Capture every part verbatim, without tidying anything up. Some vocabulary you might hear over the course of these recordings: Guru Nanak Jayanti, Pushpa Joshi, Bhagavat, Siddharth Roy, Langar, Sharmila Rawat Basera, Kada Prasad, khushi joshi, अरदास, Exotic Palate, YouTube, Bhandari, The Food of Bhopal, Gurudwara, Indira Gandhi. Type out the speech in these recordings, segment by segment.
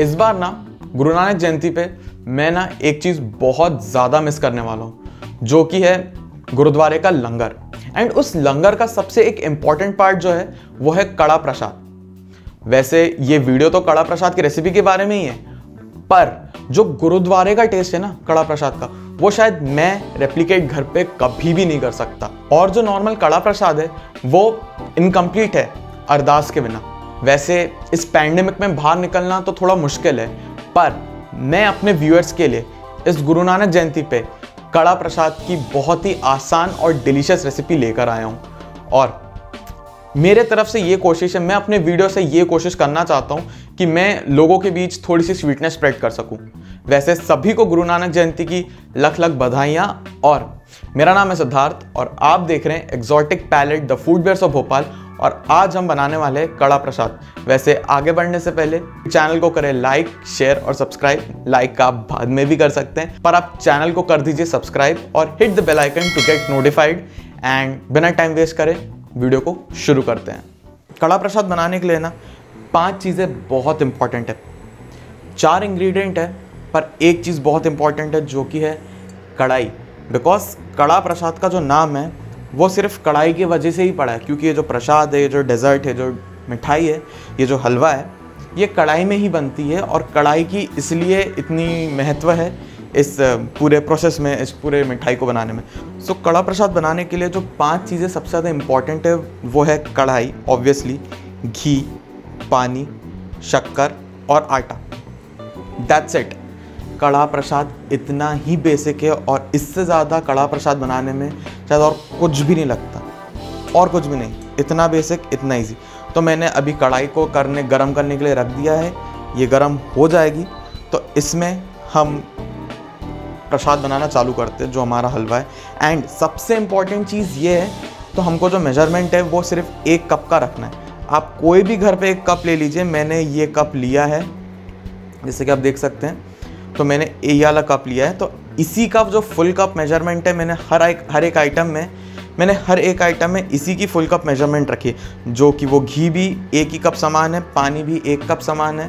इस बार ना गुरु नानक जयंती पे मैं ना एक चीज़ बहुत ज़्यादा मिस करने वाला हूँ, जो कि है गुरुद्वारे का लंगर। एंड उस लंगर का सबसे एक इम्पॉर्टेंट पार्ट जो है वो है कड़ा प्रसाद। वैसे ये वीडियो तो कड़ा प्रसाद की रेसिपी के बारे में ही है, पर जो गुरुद्वारे का टेस्ट है ना कड़ा प्रसाद का, वो शायद मैं रेप्लिकेट घर पे कभी भी नहीं कर सकता। और जो नॉर्मल कड़ा प्रसाद है वो इनकम्प्लीट है अरदास के बिना। वैसे इस पैंडेमिक में बाहर निकलना तो थोड़ा मुश्किल है, पर मैं अपने व्यूअर्स के लिए इस गुरु नानक जयंती पे कड़ा प्रसाद की बहुत ही आसान और डिलीशियस रेसिपी लेकर आया हूँ। और मेरे तरफ से ये कोशिश है, मैं अपने वीडियो से ये कोशिश करना चाहता हूँ कि मैं लोगों के बीच थोड़ी सी स्वीटनेस स्प्रेड कर सकूँ। वैसे सभी को गुरु नानक जयंती की लख लख बधाइयाँ। और मेरा नाम है सिद्धार्थ और आप देख रहे हैं exotic palette, the food of Bhopal. और आज हम बनाने वाले हैं कड़ा प्रसाद। वैसे आगे बढ़ने से पहले चैनल को करें लाइक, शेयर और सब्सक्राइब। लाइक का आप बाद में भी कर सकते हैं, पर आप चैनल को कर दीजिए सब्सक्राइब और hit the bell icon to get notified. And बिना टाइम वेस्ट करें वीडियो को शुरू करते हैं। कड़ा प्रसाद बनाने के लिए ना पांच चीज़ें बहुत इंपॉर्टेंट है। चार इंग्रेडिएंट है, पर एक चीज़ बहुत इंपॉर्टेंट है जो कि है कढ़ाई। बिकॉज कड़ा प्रसाद का जो नाम है वो सिर्फ कढ़ाई की वजह से ही पड़ा है, क्योंकि ये जो प्रसाद है, ये जो डेजर्ट है, जो मिठाई है, ये जो हलवा है, ये कढ़ाई में ही बनती है। और कढ़ाई की इसलिए इतनी महत्व है इस पूरे प्रोसेस में, इस पूरे मिठाई को बनाने में। सो कड़ा प्रसाद बनाने के लिए जो पांच चीज़ें सबसे ज़्यादा इम्पॉर्टेंट है वो है कढ़ाई, ऑब्वियसली घी, पानी, शक्कर और आटा। That's it. कड़ा प्रसाद इतना ही बेसिक है और इससे ज़्यादा कड़ा प्रसाद बनाने में शायद और कुछ भी नहीं लगता, और कुछ भी नहीं। इतना बेसिक, इतना इजी। तो मैंने अभी कढ़ाई को करने गरम करने के लिए रख दिया है। ये गरम हो जाएगी तो इसमें हम प्रसाद बनाना चालू करते हैं, जो हमारा हलवा है। एंड सबसे इम्पॉर्टेंट चीज़ ये है, तो हमको जो मेजरमेंट है वो सिर्फ एक कप का रखना है। आप कोई भी घर पर एक कप ले लीजिए। मैंने ये कप लिया है, जैसे कि आप देख सकते हैं। तो मैंने ये वाला कप लिया है। तो इसी का जो फुल कप मेजरमेंट है, मैंने हर एक हर एक आइटम में मैंने हर एक आइटम में इसी की फुल कप मेजरमेंट रखी, जो कि वो घी भी एक ही कप समान है, पानी भी एक कप समान है,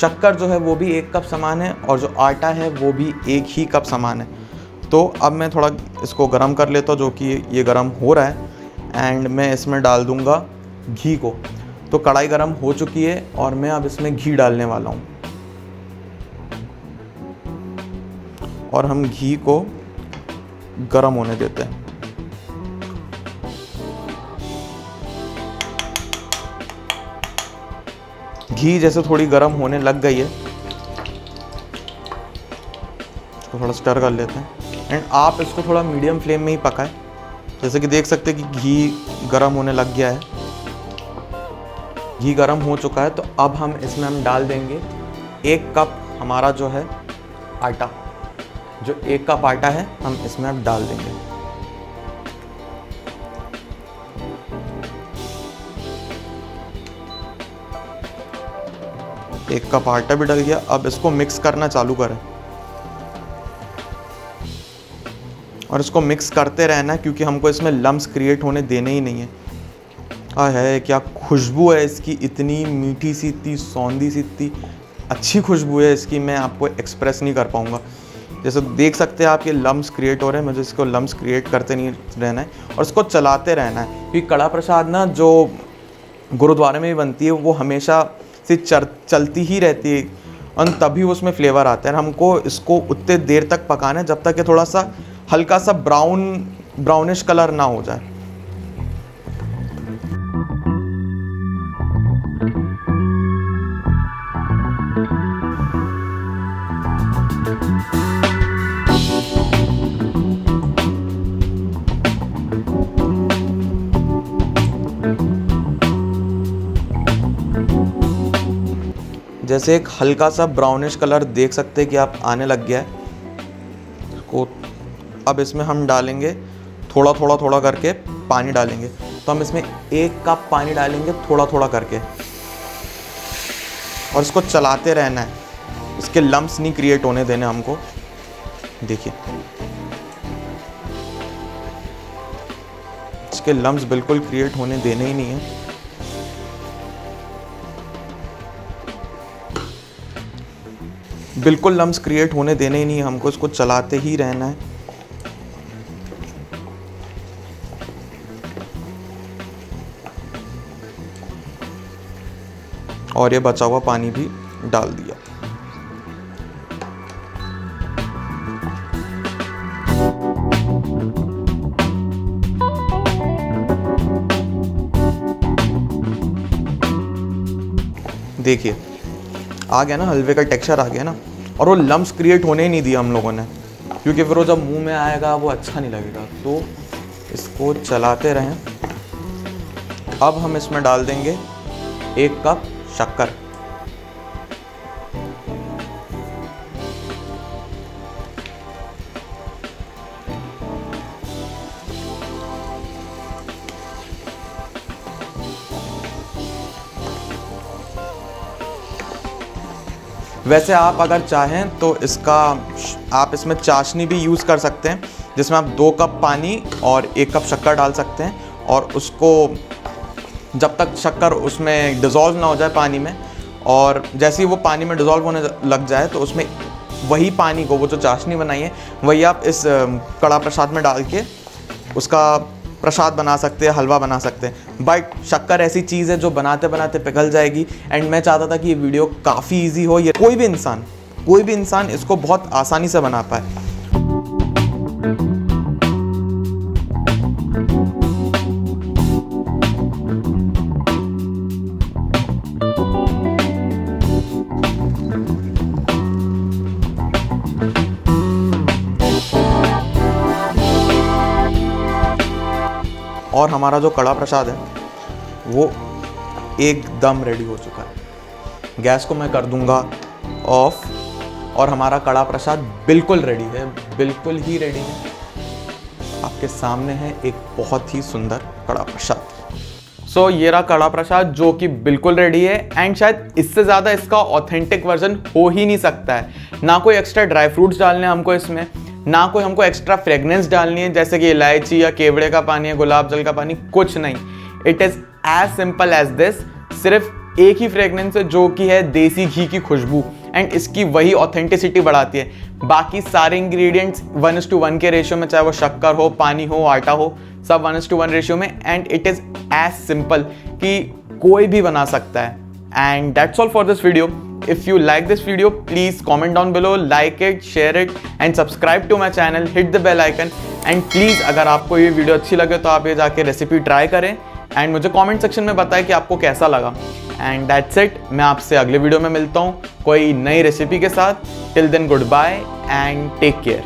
शक्कर जो है वो भी एक कप समान है, और जो आटा है वो भी एक ही कप समान है। तो अब मैं थोड़ा इसको गर्म कर लेता हूँ, जो कि ये गर्म हो रहा है। एंड मैं इसमें डाल दूँगा घी को। तो कढ़ाई गर्म हो चुकी है और मैं अब इसमें घी डालने वाला हूँ। और हम घी को गरम होने देते हैं। घी जैसे थोड़ी गरम होने लग गई है, इसको थोड़ा स्टर कर लेते हैं। एंड आप इसको थोड़ा मीडियम फ्लेम में ही पकाएं। जैसे कि देख सकते हैं कि घी गरम होने लग गया है। घी गरम हो चुका है। तो अब हम इसमें हम डाल देंगे एक कप हमारा जो है आटा, जो एक कप आटा है हम इसमें अब डाल देंगे। एक कप आटा भी डल गया। अब इसको मिक्स करना चालू करें और इसको मिक्स करते रहना, क्योंकि हमको इसमें लम्स क्रिएट होने देने ही नहीं है। आ है क्या खुशबू है इसकी, इतनी मीठी सी, इतनी सौंधी सी, इतनी अच्छी खुशबू है इसकी, मैं आपको एक्सप्रेस नहीं कर पाऊँगा। जैसे देख सकते हैं आप ये लम्स क्रिएट हो रहे हैं। मुझे इसको लम्स क्रिएट करते नहीं रहना है और इसको चलाते रहना है, क्योंकि कड़ा प्रसाद ना जो गुरुद्वारे में भी बनती है वो हमेशा से चर चलती ही रहती है और तभी उसमें फ्लेवर आता है। हमको इसको उतने देर तक पकाना है जब तक ये थोड़ा सा हल्का सा ब्राउन ब्राउनिश कलर ना हो जाए। जैसे एक हल्का सा ब्राउनिश कलर देख सकते हैं कि आप आने लग गया है इसको। अब इसमें हम डालेंगे थोड़ा थोड़ा थोड़ा करके पानी डालेंगे। तो हम इसमें एक कप पानी डालेंगे थोड़ा थोड़ा करके और इसको चलाते रहना है। इसके लम्प्स नहीं क्रिएट होने देने हमको। देखिए इसके लम्प्स बिल्कुल क्रिएट होने देने ही नहीं है। बिल्कुल लम्स क्रिएट होने देने ही नहीं, हमको इसको चलाते ही रहना है। और ये बचा हुआ पानी भी डाल दिया। देखिए आ गया ना, हलवे का टेक्सचर आ गया ना, और वो लम्स क्रिएट होने ही नहीं दिया हम लोगों ने, क्योंकि फिर वो जब मुंह में आएगा वो अच्छा नहीं लगेगा। तो इसको चलाते रहें। अब हम इसमें डाल देंगे एक कप शक्कर। वैसे आप अगर चाहें तो इसका आप इसमें चाशनी भी यूज़ कर सकते हैं, जिसमें आप दो कप पानी और एक कप शक्कर डाल सकते हैं, और उसको जब तक शक्कर उसमें डिज़ोल्व ना हो जाए पानी में, और जैसे ही वो पानी में डिज़ोल्व होने लग जाए तो उसमें वही पानी को, वो जो चाशनी बनाई है वही आप इस कड़ा प्रसाद में डाल के उसका प्रसाद बना सकते हैं, हलवा बना सकते हैं। बट शक्कर ऐसी चीज़ है जो बनाते बनाते पिघल जाएगी। एंड मैं चाहता था कि ये वीडियो काफ़ी इजी हो, ये कोई भी इंसान कोई भी इंसान इसको बहुत आसानी से बना पाए। और हमारा जो कड़ा प्रसाद है वो एकदम रेडी हो चुका है। गैस को मैं कर दूंगा ऑफ, और हमारा कड़ा प्रसाद बिल्कुल रेडी है, बिल्कुल ही रेडी है। आपके सामने है एक बहुत ही सुंदर कड़ा प्रसाद। सो so, ये रहा कड़ा प्रसाद जो कि बिल्कुल रेडी है। एंड शायद इससे ज़्यादा इसका ऑथेंटिक वर्जन हो ही नहीं सकता है। ना कोई एक्स्ट्रा ड्राई फ्रूट्स डालने हमको इसमें, ना कोई हमको एक्स्ट्रा फ्रेगनेंस डालनी है जैसे कि इलायची या केवड़े का पानी या गुलाब जल का पानी, कुछ नहीं। It is as simple as this. सिर्फ एक ही फ्रेगनेंस है जो कि है देसी घी की खुशबू, एंड इसकी वही ऑथेंटिसिटी बढ़ाती है। बाकी सारे ingredients one is to one के रेशियो में, चाहे वो शक्कर हो, पानी हो, आटा हो, सब one is to one ratio में। And it is as simple कि कोई भी बना सकता है। And that's all for this video. If you like this video, please comment down below, like it, share it and subscribe to my channel, hit the bell icon and please अगर आपको ये video अच्छी लगे तो आप ये जाके recipe try करें and मुझे comment section में बताएं कि आपको कैसा लगा। And that's it, मैं आपसे अगले video में मिलता हूँ कोई नई recipe के साथ। Till then goodbye and take care.